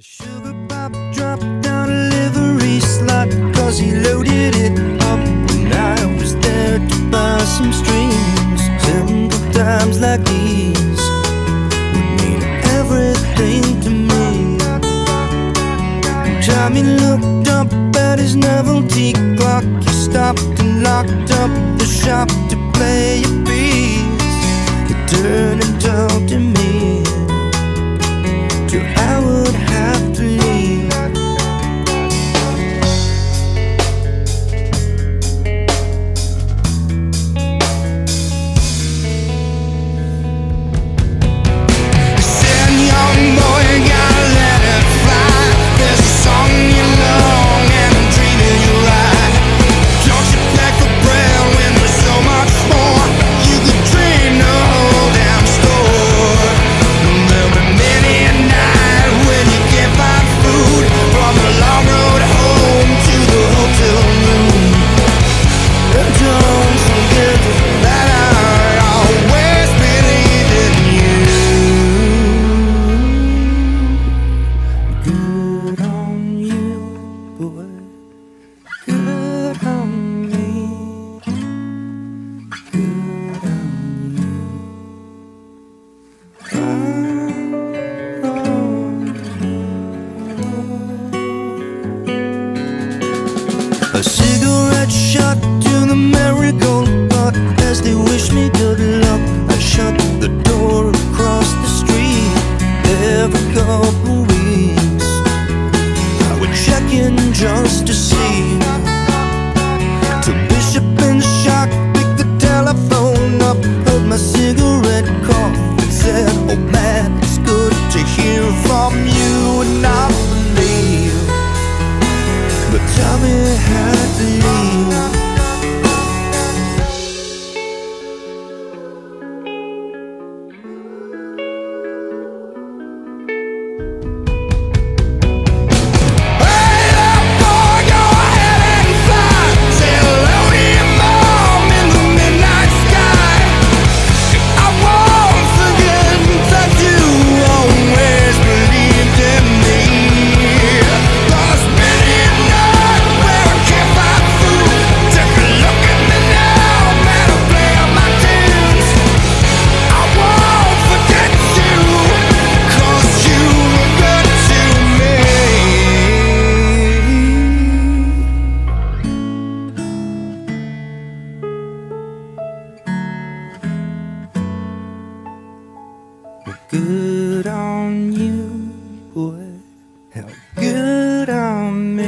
Sugar Bob dropped down a livery slot, cause he loaded it up when I was there to buy some strings. Simple times like these would mean everything to me. Tommy looked up at his novelty clock. He stopped and locked up the shop to play a piece. He turned and talked to me till I would have to leave. A cigarette shot to the marigold pot. As they wish me good luck, I shut the door across the street. Every couple weeks I would check in just to see. Till Bishop and Shock picked the telephone up, held my cigarette cough and said, "Oh man, it's good to hear from you." And I believe but Tommy had to leave. Good on you, boy. How good on me.